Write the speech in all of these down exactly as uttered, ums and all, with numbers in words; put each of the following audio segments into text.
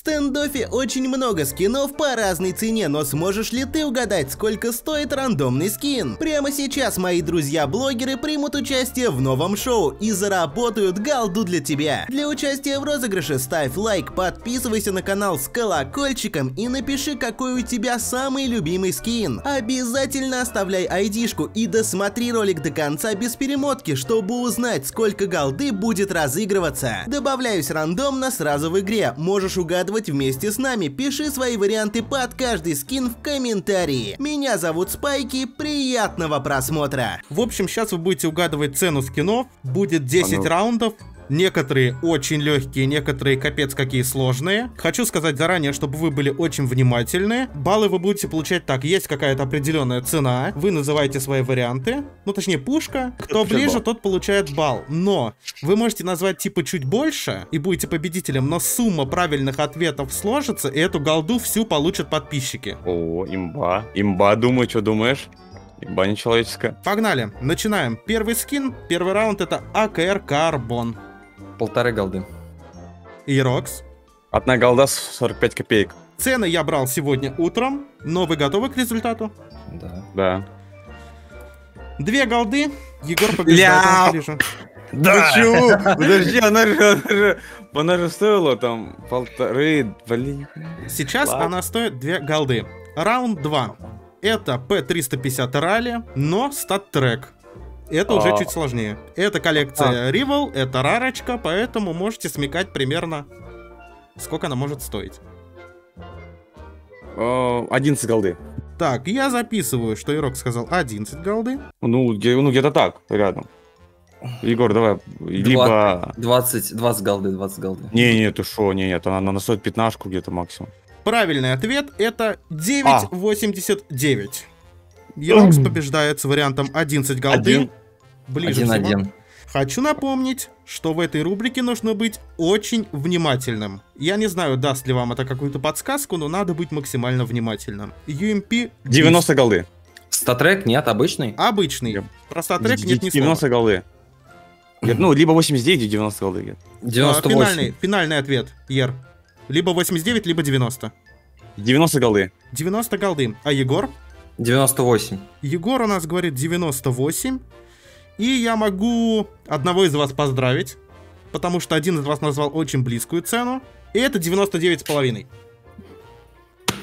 Standoff'е очень много скинов по разной цене, но сможешь ли ты угадать, сколько стоит рандомный скин? Прямо сейчас мои друзья-блогеры примут участие в новом шоу и заработают голду для тебя. Для участия в розыгрыше ставь лайк, подписывайся на канал с колокольчиком и напиши, какой у тебя самый любимый скин. Обязательно оставляй айдишку и досмотри ролик до конца без перемотки, чтобы узнать, сколько голды будет разыгрываться. Добавляюсь рандомно сразу в игре, можешь угадывать вместе с нами, пиши свои варианты под каждый скин в комментарии. Меня зовут Спайки, приятного просмотра. В общем, сейчас вы будете угадывать цену скинов, будет десять раундов. Некоторые очень легкие, некоторые капец какие сложные. Хочу сказать заранее, чтобы вы были очень внимательны. Баллы вы будете получать так. Есть какая-то определенная цена. Вы называете свои варианты. Ну, точнее, пушка. Кто ближе, тот получает балл. Но вы можете назвать типа чуть больше и будете победителем. Но сумма правильных ответов сложится, и эту голду всю получат подписчики. О, имба. Имба, думаю, что думаешь? Имба нечеловеческая. Погнали, начинаем. Первый скин, первый раунд — это эй кей ар Carbon. Полторы голды. Ирокс. Одна голда сорок пять копеек. Цены я брал сегодня утром, но вы готовы к результату? Да. Да. Две голды. Егор побеждает. Да. Почему? Подожди, она же, она же стоила там полторы, блин. Сейчас Ладно. она стоит две голды. Раунд два. Это пи триста пятьдесят Rally, но стат-трек. Это уже чуть сложнее. Это коллекция Rival, это рарочка, поэтому можете смекать примерно, сколько она может стоить. одиннадцать голды. Так, я записываю, что Ирок сказал одиннадцать голды. Ну, где-то так, рядом. Егор, давай, либо... двадцать голды, двадцать голды. Не-не, ты шо, нет, она стоит пятнашку где-то максимум. Правильный ответ — это девять восемьдесят девять. Ерокс побеждает с вариантом одиннадцать голды. Один. Ближе один, всего. Один. Хочу напомнить, что в этой рубрике нужно быть очень внимательным. Я не знаю, даст ли вам это какую-то подсказку, но надо быть максимально внимательным. ю эм пи... девяносто голды. Статрек нет, обычный? Обычный. Yep. Про статрек нет ни слова. девяносто голды. Ну, либо восемьдесят девять, девяносто голды. девяносто восемь. Финальный, финальный ответ, Ер. Либо восемьдесят девять, либо девяносто. девяносто голды. девяносто голды. А Егор? девяносто восемь. Егор у нас говорит девяносто восемь. И я могу одного из вас поздравить, потому что один из вас назвал очень близкую цену. И это девяносто девять с половиной.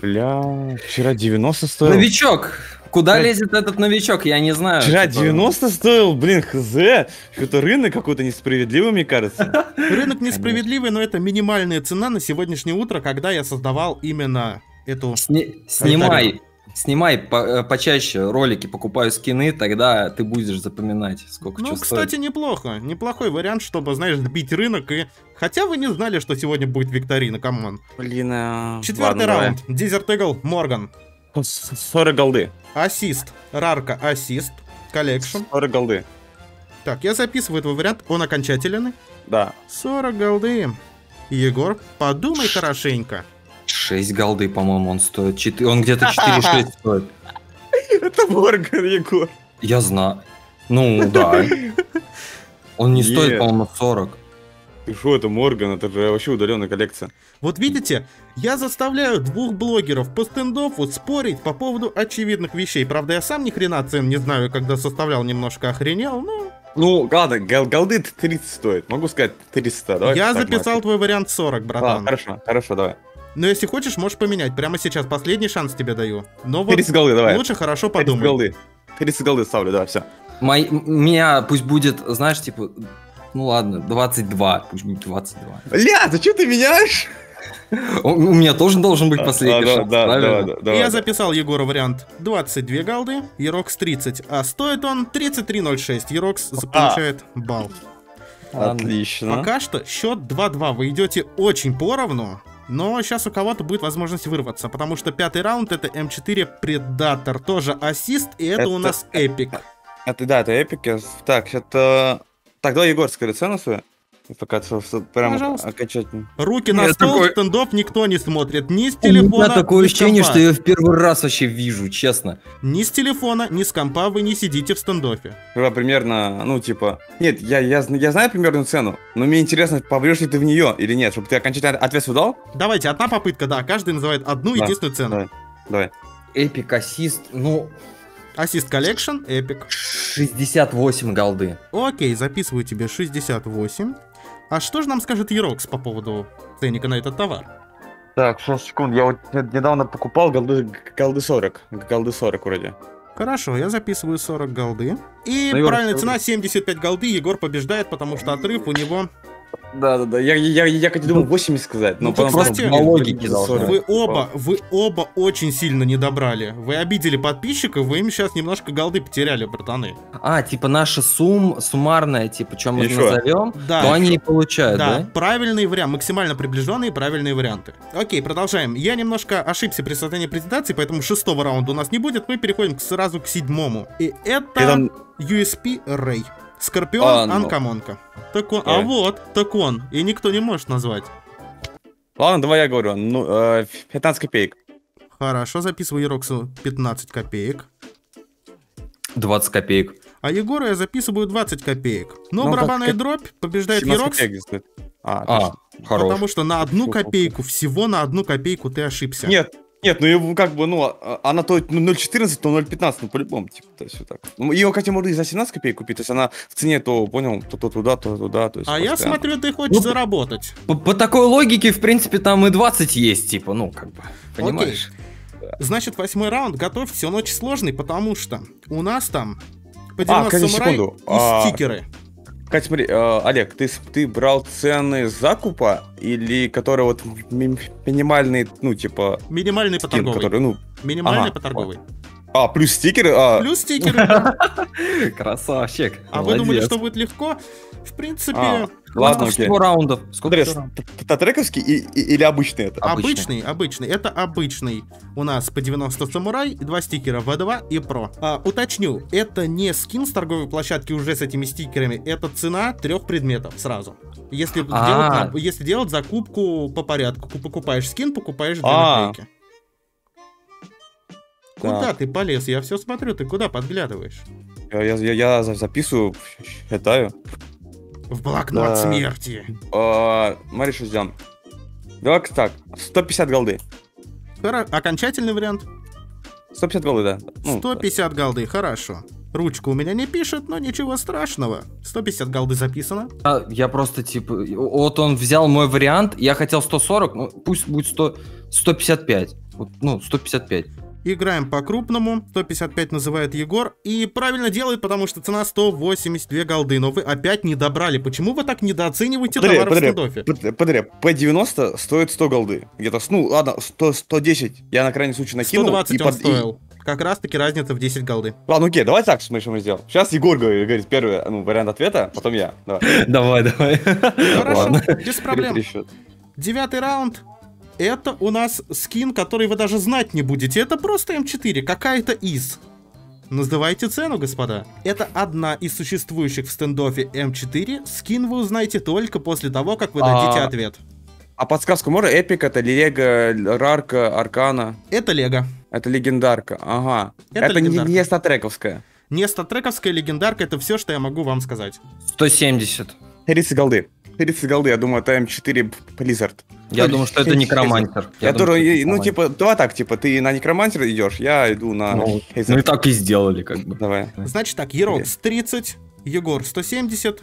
Бля, вчера девяносто стоил. Новичок! Куда лезет этот новичок, я не знаю. Вчера девяносто стоил, блин, хз. Что-то рынок какой-то несправедливый, мне кажется. Рынок несправедливый, но это минимальная цена на сегодняшнее утро, когда я создавал именно эту... Снимай. Снимай по почаще ролики, покупаю скины, тогда ты будешь запоминать, сколько чего стоит. Ну, кстати, неплохо. Неплохой вариант, чтобы, знаешь, сбить рынок и... Хотя вы не знали, что сегодня будет викторина, камон. Блин, а... Четвертый раунд. Desertigel Morgan. сорок голды. Ассист. Рарка ассист. Коллекшн. сорок голды. Так, я записываю этот вариант. Он окончательный? Да. сорок голды. Егор, подумай хорошенько. шесть голды, по-моему, он стоит. четыре... Он где-то четыре-шесть стоит. Это Морган, Егор. Я знаю. Ну, да. Он не стоит, по-моему, сорок. Ты шо, это Морган? Это же вообще удаленная коллекция. Вот видите, я заставляю двух блогеров по стендоффу спорить по поводу очевидных вещей. Правда, я сам ни хрена цен не знаю, когда составлял, немножко охренел, но... Ну, ладно, голды тридцать стоит. Могу сказать триста, давай. Я записал твой вариант сорок, братан. Хорошо, хорошо, давай. Но если хочешь, можешь поменять. Прямо сейчас последний шанс тебе даю. Но вот тридцать голды, давай. Лучше хорошо подумай. тридцать голды. тридцать голды ставлю, да, все. Мой, меня пусть будет, знаешь, типа, ну ладно, двадцать два. Пусть будет двадцать два. Бля, ты что ты меняешь? У меня тоже должен быть последний шанс, правильно? Я записал Егора вариант двадцать две голды, Ерокс тридцать. А стоит он тридцать три ноль шесть. Ерокс получает балл. Отлично. Пока что счет два-два. Вы идете очень поровну. Но сейчас у кого-то будет возможность вырваться, потому что пятый раунд — это эм четыре Predator, тоже ассист, и это, это у нас эпик. Это, да, это эпик. Так, это... Так, давай Егор скажи цену свою. Пока прям пожалуйста. Окончательно. Руки на я стол, такой... стендов никто не смотрит. Ни с телефона, у меня такое ощущение, компа. Что я в первый раз вообще вижу, честно. Ни с телефона, ни с компа вы не сидите в стендофе. Примерно, ну типа... Нет, я, я, я знаю примерную цену, но мне интересно, попрешь ли ты в нее или нет, чтобы ты окончательно ответ дал? Давайте, одна попытка, да. Каждый называет одну да, единственную цену. Давай. давай. Эпик, ассист, ну... Ассист коллекшн, эпик. шестьдесят восемь голды. Окей, записываю тебе шестьдесят восемь. А что же нам скажет Ерокс по поводу ценника на этот товар? Так, шесть секунд, я вот недавно покупал голды, голды сорок. Голды сорок вроде. Хорошо, я записываю сорок голды. И ну, правильная Егор, цена семьдесят пять голды, Егор побеждает, потому что отрыв у него... Да-да-да, я, я, я, я думал восемьдесят сказать, но ну, потом кстати, просто по логике вы оба, вы оба очень сильно не добрали. Вы обидели подписчиков, вы им сейчас немножко голды потеряли, братаны. А, типа наша сумма суммарная, типа, что мы их назовем, да, то они и получают, да? Да, правильный вариант, максимально приближенные правильные варианты. Окей, продолжаем. Я немножко ошибся при создании презентации, поэтому шестого раунда у нас не будет, мы переходим сразу к седьмому. И это там... ю эс пи Ray. Скорпион, а, анкамонка. Ну. Так он, а вот, так он. И никто не может назвать. Ладно, давай я говорю. Ну, э, пятнадцать копеек. Хорошо, записываю Ероксу пятнадцать копеек. двадцать копеек. А Егору я записываю двадцать копеек. Но ну, барабанная как... дробь побеждает Ерокс. А, а хорошо. Потому что на одну копейку, всего на одну копейку ты ошибся. Нет. Нет, ну как бы, ну, она то ноль четырнадцать, то ноль пятнадцать, ну по-любому, типа, то есть вот так. Ее, хотя, можно и за семнадцать копеек купить, то есть она в цене то, понял, то, то туда, то туда, то есть... А я смотрю, она... ты хочешь ну, заработать. По, по такой логике, в принципе, там и двадцать есть, типа, ну, как бы, понимаешь? Окей. Значит, восьмой раунд, готовьтесь, он очень сложный, потому что у нас там поделено а, самурай секунду. и а... стикеры. Кать, смотри, э, Олег, ты, ты брал цены закупа или которые вот ми минимальные, ну, типа... Минимальный скин, по торговой. Ну... Минимальный ага. по торговой. А, плюс стикеры? А... Плюс стикеры. Красавчик. А вы думали, что будет легко? В принципе... Ладно, сколько раундов? Сколько раундов? Татрековский или обычный это? Обычный, обычный. Это обычный. У нас по девяносто самурай, два стикера ви два и про. Уточню, это не скин с торговой площадки уже с этими стикерами. Это цена трех предметов сразу. Если делать закупку по порядку. Покупаешь скин, покупаешь две наклейки. Куда да. ты полез? Я все смотрю, ты куда подглядываешь? Я, я, я записываю, считаю. В блокнот да. смерти. А, смотри, что сделаем. Давай-ка так, сто пятьдесят голды. Хоро... Окончательный вариант? сто пятьдесят голды, да. Ну, сто пятьдесят так. голды, хорошо. Ручка у меня не пишет, но ничего страшного. сто пятьдесят голды записано. А, я просто, типа, вот он взял мой вариант, я хотел сто сорок, ну, пусть будет сто, сто пятьдесят пять. Вот, ну, сто пятьдесят пять. Играем по-крупному, сто пятьдесят пять называет Егор, и правильно делает, потому что цена сто восемьдесят две голды, но вы опять не добрали. Почему вы так недооцениваете товар в стендофе? Подряд, пи девяносто стоит сто голды, где-то, ну ладно, сто, сто десять, я на крайний случай накинул. сто двадцать и он под... стоил, и... как раз таки разница в десять голды. Ладно, окей, давай так, смотри, что мы сделаем. Сейчас Егор говорит первый ну, вариант ответа, потом я. Давай, давай. Хорошо, без проблем. Девятый раунд. Это у нас скин, который вы даже знать не будете. Это просто эм четыре, какая-то из. Называйте цену, господа. Это одна из существующих в стендофе эм четыре. Скин вы узнаете только после того, как вы дадите а... ответ. А подсказку можно? Эпик, это Лего, Рарка, Аркана. Это Лего. Это легендарка, ага. Это, это легендарка. Не статрековская. Не статрековская легендарка, это все, что я могу вам сказать. сто семьдесят. тридцать голды. тридцать голды, я думаю, это эм четыре Lizard. Я думаю, что это некромантер. Я, я думаю, тоже, ну, типа, давай так, типа, ты на некромантер идешь, я иду на... Ну, мы так и сделали, как бы. Давай. Значит так, Ерокс тридцать, Егор сто семьдесят,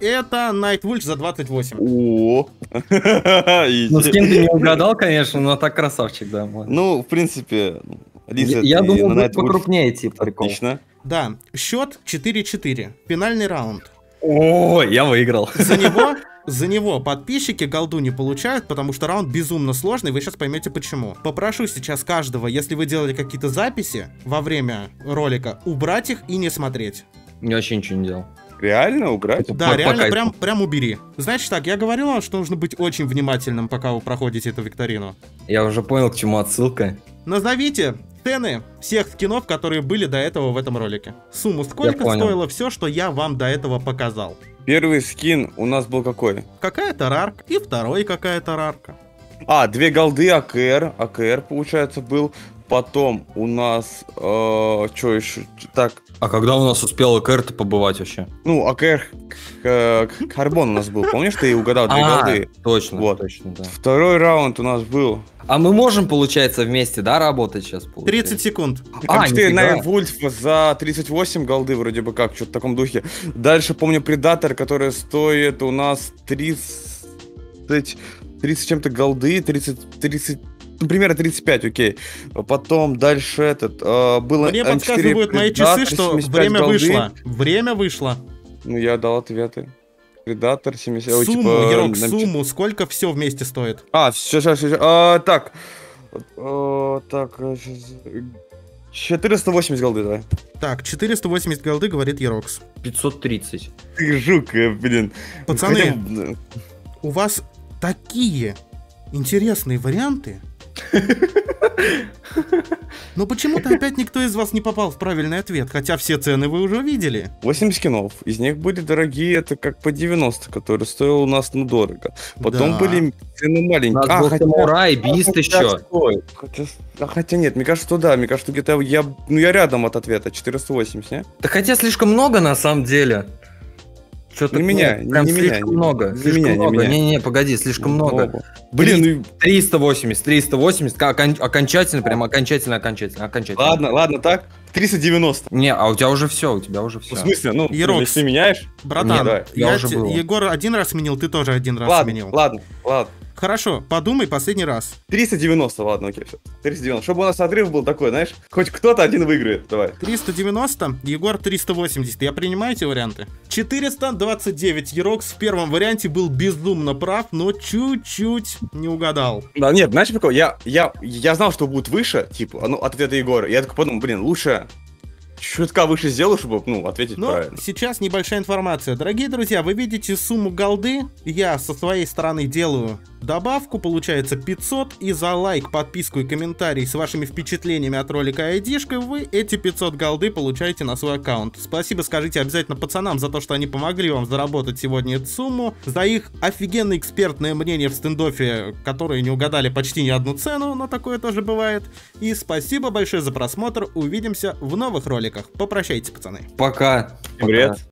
это Night Wulch за двадцать восемь. О. Ну, с кем ты не угадал, конечно, но так красавчик, да. Ну, в принципе, Lizard. Я думаю, будет покрупнее, типа, прикол. Отлично. Да, счет четыре-четыре, финальный раунд. О, я выиграл. За него, за него подписчики голду не получают, потому что раунд безумно сложный, вы сейчас поймете почему. Попрошу сейчас каждого, если вы делали какие-то записи во время ролика, убрать их и не смотреть. Я вообще ничего не делал. Реально убрать? Да, реально прям, прям убери. Значит так, я говорил вам, что нужно быть очень внимательным, пока вы проходите эту викторину. Я уже понял, к чему отсылка. Назовите цены всех скинов, которые были до этого в этом ролике. Сумму, сколько стоило все, что я вам до этого показал. Первый скин у нас был какой? Какая-то рарка и второй какая-то рарка. А, две голды АКР, АКР получается был. Потом у нас, э, что еще, так. А когда у нас успел АКР-то побывать вообще? Ну, АКР Carbon у нас был, помнишь, ты угадал две а, голды? Точно, вот. точно, да. Второй раунд у нас был. А мы можем, получается, вместе, да, работать сейчас? Получается? тридцать секунд. А, эм четыре Night Wulch за тридцать восемь голды, вроде бы как, что-то в таком духе. Дальше, помню, Predator, который стоит у нас тридцать... тридцать чем-то голды, тридцать... тридцать... Примерно тридцать пять, окей. Потом дальше этот, э, было Мне эм четыре подсказывают Predator, мои часы, что время голды. вышло. Время вышло. Ну, я дал ответы. Predator, семьдесят... Сумму, типа, Ерок, сумму, сколько все вместе стоит? А, все, сейчас, сейчас, а, так. А, так, четыреста восемьдесят голды, да. Так, четыреста восемьдесят голды, говорит Ерокс. пятьсот тридцать. Ты жук, блин. Пацаны, Хотя... у вас такие интересные варианты. Но почему-то опять никто из вас не попал в правильный ответ, хотя все цены вы уже видели. восемь скинов, из них были дорогие, это как по девяносто, которые стоили у нас, ну, дорого. Потом да. были цены маленькие. А, хотя... Самурай, бист а, еще. Хотя... А, хотя нет, мне кажется, что да, мне кажется, что где-то я... Ну, я рядом от ответа, четыреста восемьдесят, не? Да хотя слишком много на самом деле. Не меня, ну, не меня, не много, не слишком меня, много. Не, не, не, погоди, слишком много. много. Блин, триста восемьдесят, триста восемьдесят, окончательно, прям окончательно, окончательно, окончательно. Ладно, ладно, так. триста девяносто. Не, а у тебя уже все, у тебя уже все. В смысле, ну, Ерокс, ты меняешь? Братан, Нет, я, я уже был. Егор один раз сменил, ты тоже один раз ладно, сменил. Ладно, ладно. Хорошо, подумай последний раз. триста девяносто, ладно, окей, все. триста девяносто. Чтобы у нас отрыв был такой, знаешь, хоть кто-то один выиграет, давай. триста девяносто, Егор триста восемьдесят. Я принимаю эти варианты? четыреста двадцать девять. Ерокс в первом варианте был безумно прав, но чуть-чуть не угадал. Да, нет, знаешь, какой? Я, я, я знал, что будет выше, типа, ну, от ответа Егора. Я так подумал, блин, лучше... Чутка выше сделаю, чтобы, ну, ответить Но правильно. Сейчас небольшая информация. Дорогие друзья, вы видите сумму голды. Я со своей стороны делаю добавку. Получается пятьсот. И за лайк, подписку и комментарий с вашими впечатлениями от ролика и айдишкой вы эти пятьсот голды получаете на свой аккаунт. Спасибо скажите обязательно пацанам за то, что они помогли вам заработать сегодня эту сумму. За их офигенно экспертное мнение в стендофе, которые не угадали почти ни одну цену. Но такое тоже бывает. И спасибо большое за просмотр. Увидимся в новых роликах. Попрощайтесь, пацаны. Пока. Привет.